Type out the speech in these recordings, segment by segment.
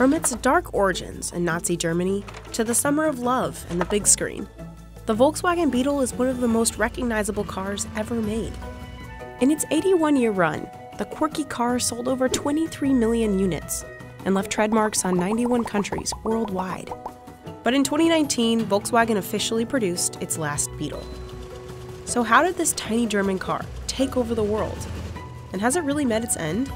From its dark origins in Nazi Germany to the summer of love and the big screen, the Volkswagen Beetle is one of the most recognizable cars ever made. In its 81-year run, the quirky car sold over 23 million units and left trademarks on 91 countries worldwide. But in 2019, Volkswagen officially produced its last Beetle. So how did this tiny German car take over the world? And has it really met its end?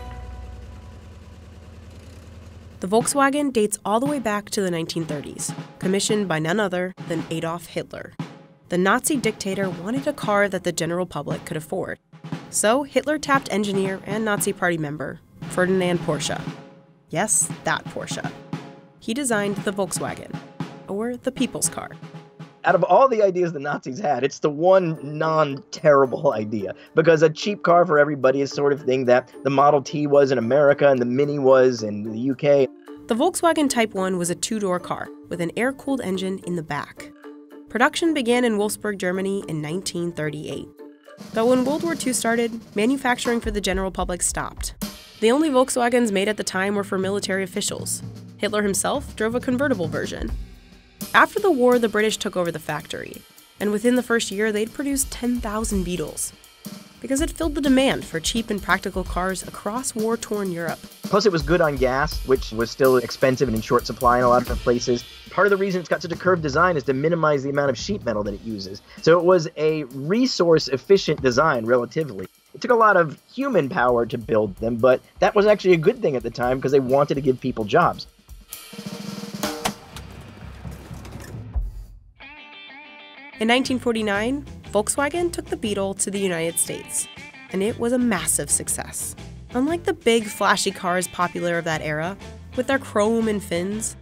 The Volkswagen dates all the way back to the 1930s, commissioned by none other than Adolf Hitler. The Nazi dictator wanted a car that the general public could afford. So Hitler tapped engineer and Nazi party member Ferdinand Porsche. Yes, that Porsche. He designed the Volkswagen, or the people's car. Out of all the ideas the Nazis had, it's the one non-terrible idea, because a cheap car for everybody is sort of thing that the Model T was in America and the Mini was in the UK. The Volkswagen Type 1 was a two-door car with an air-cooled engine in the back. Production began in Wolfsburg, Germany in 1938. But when World War II started, manufacturing for the general public stopped. The only Volkswagens made at the time were for military officials. Hitler himself drove a convertible version. After the war, the British took over the factory, and within the first year, they'd produced 10,000 Beetles, because it filled the demand for cheap and practical cars across war-torn Europe. Plus, it was good on gas, which was still expensive and in short supply in a lot of places. Part of the reason it's got such a curved design is to minimize the amount of sheet metal that it uses. So it was a resource-efficient design, relatively. It took a lot of human power to build them, but that was actually a good thing at the time because they wanted to give people jobs. In 1949, Volkswagen took the Beetle to the United States, and it was a massive success. Unlike the big, flashy cars popular of that era, with their chrome and fins,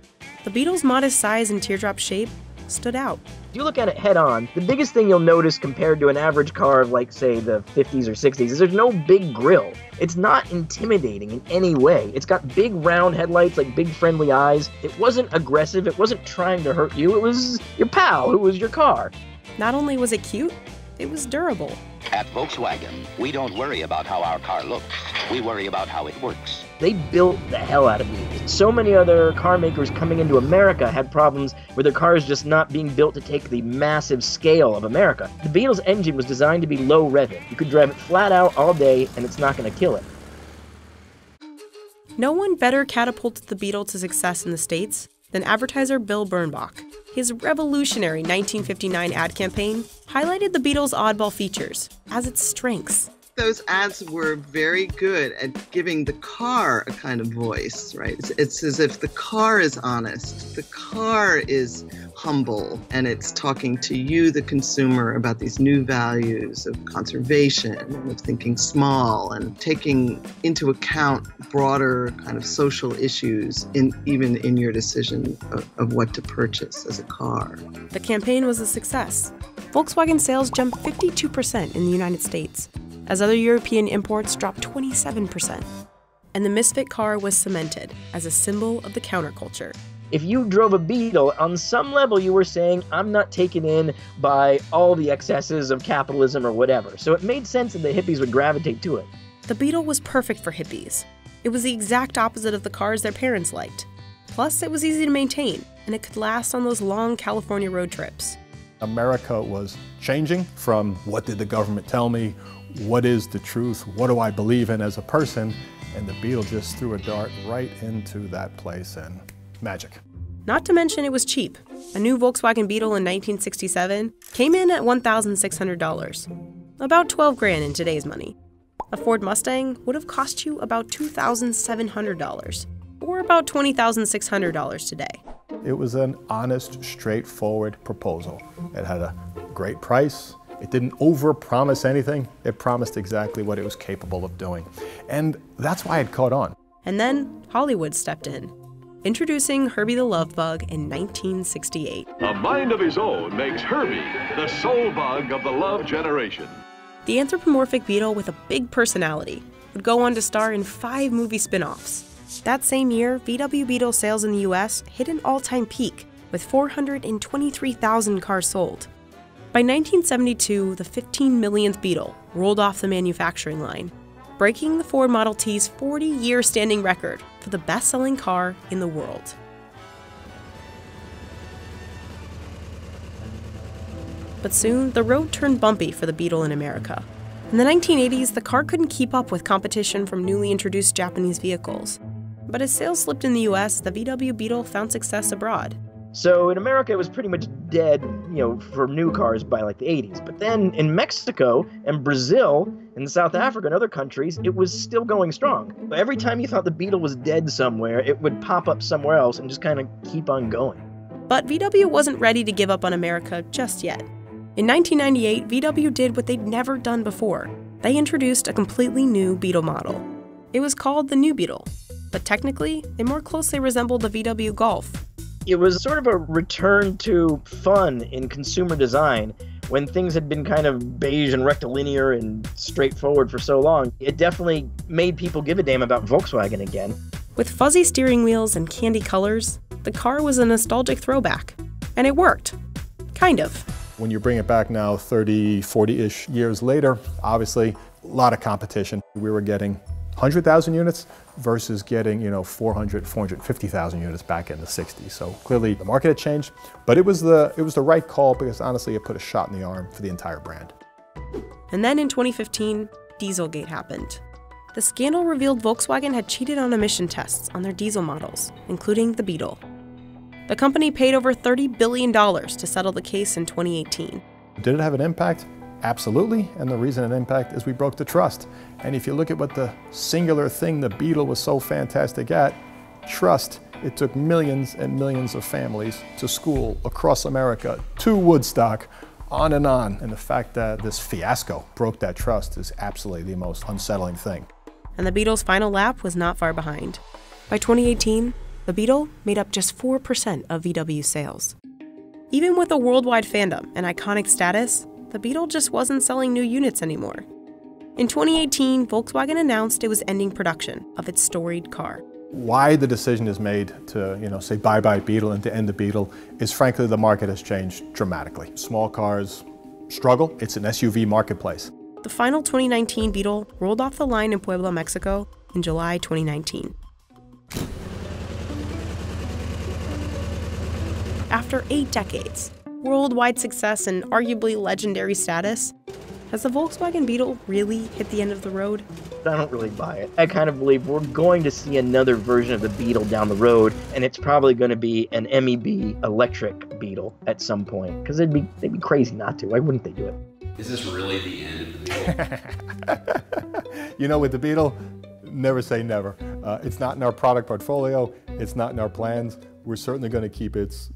the Beetle's modest size and teardrop shape stood out. If you look at it head-on, the biggest thing you'll notice compared to an average car of, like, say, the 50s or 60s is there's no big grille. It's not intimidating in any way. It's got big, round headlights, like big, friendly eyes. It wasn't aggressive. It wasn't trying to hurt you. It was your pal who was your car. Not only was it cute, it was durable. At Volkswagen, we don't worry about how our car looks. We worry about how it works. They built the hell out of these. So many other car makers coming into America had problems with their cars just not being built to take the massive scale of America. The Beetle's engine was designed to be low revving. You could drive it flat out all day, and it's not going to kill it. No one better catapulted the Beetle to success in the States than advertiser Bill Bernbach. His revolutionary 1959 ad campaign highlighted the Beetle's oddball features as its strengths. Those ads were very good at giving the car a kind of voice, right? It's as if the car is honest, the car is humble, and it's talking to you, the consumer, about these new values of conservation and of thinking small and taking into account broader kind of social issues, even in your decision of what to purchase as a car. The campaign was a success. Volkswagen sales jumped 52% in the United States, as other European imports dropped 27%. And the misfit car was cemented as a symbol of the counterculture. If you drove a Beetle, on some level you were saying, I'm not taken in by all the excesses of capitalism or whatever. So it made sense that the hippies would gravitate to it. The Beetle was perfect for hippies. It was the exact opposite of the cars their parents liked. Plus, it was easy to maintain, and it could last on those long California road trips. America was changing from what did the government tell me, what is the truth, what do I believe in as a person, and the Beetle just threw a dart right into that place, and magic. Not to mention it was cheap. A new Volkswagen Beetle in 1967 came in at $1,600, about 12 grand in today's money. A Ford Mustang would have cost you about $2,700, or about $20,600 today. It was an honest, straightforward proposal. It had a great price. It didn't overpromise anything. It promised exactly what it was capable of doing. And that's why it caught on. And then Hollywood stepped in, introducing Herbie the Love Bug in 1968. A mind of his own makes Herbie the soul bug of the love generation. The anthropomorphic Beetle with a big personality would go on to star in 5 movie spin-offs. That same year, VW Beetle sales in the US hit an all-time peak with 423,000 cars sold. By 1972, the 15 millionth Beetle rolled off the manufacturing line, breaking the Ford Model T's 40-year standing record for the best-selling car in the world. But soon, the road turned bumpy for the Beetle in America. In the 1980s, the car couldn't keep up with competition from newly introduced Japanese vehicles. But as sales slipped in the US, the VW Beetle found success abroad. So in America, it was pretty much dead, for new cars by like the 80s. But then in Mexico and Brazil and South Africa and other countries, it was still going strong. But every time you thought the Beetle was dead somewhere, it would pop up somewhere else and just kind of keep on going. But VW wasn't ready to give up on America just yet. In 1998, VW did what they'd never done before. They introduced a completely new Beetle model. It was called the New Beetle, but technically, they more closely resembled the VW Golf. It was sort of a return to fun in consumer design when things had been kind of beige and rectilinear and straightforward for so long. It definitely made people give a damn about Volkswagen again. With fuzzy steering wheels and candy colors, the car was a nostalgic throwback. And it worked. Kind of. When you bring it back now 30, 40-ish years later, obviously, a lot of competition. We were getting 100,000 units versus getting, 400, 450,000 units back in the 60s. So clearly the market had changed, but it was the right call because honestly it put a shot in the arm for the entire brand. And then in 2015, Dieselgate happened. The scandal revealed Volkswagen had cheated on emission tests on their diesel models, including the Beetle. The company paid over $30 billion to settle the case in 2018. Did it have an impact? Absolutely, and the reason it impacted is we broke the trust. And if you look at what the singular thing the Beetle was so fantastic at, trust, it took millions and millions of families to school across America, to Woodstock, on and on. And the fact that this fiasco broke that trust is absolutely the most unsettling thing. And the Beetle's final lap was not far behind. By 2018, the Beetle made up just 4% of VW sales. Even with a worldwide fandom and iconic status, the Beetle just wasn't selling new units anymore. In 2018, Volkswagen announced it was ending production of its storied car. Why the decision is made to, say bye-bye Beetle and to end the Beetle is frankly the market has changed dramatically. Small cars struggle. It's an SUV marketplace. The final 2019 Beetle rolled off the line in Puebla, Mexico in July 2019. After 8 decades, worldwide success and arguably legendary status, has the Volkswagen Beetle really hit the end of the road? I don't really buy it. I kind of believe we're going to see another version of the Beetle down the road, and it's probably going to be an MEB electric Beetle at some point, because they'd be crazy not to. Why wouldn't they do it? Is this really the end of the Beetle? With the Beetle, never say never. It's not in our product portfolio. It's not in our plans. We're certainly going to keep its,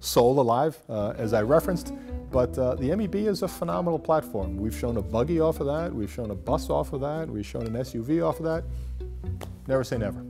soul alive, as I referenced. But the MEB is a phenomenal platform. We've shown a buggy off of that. We've shown a bus off of that. We've shown an SUV off of that. Never say never.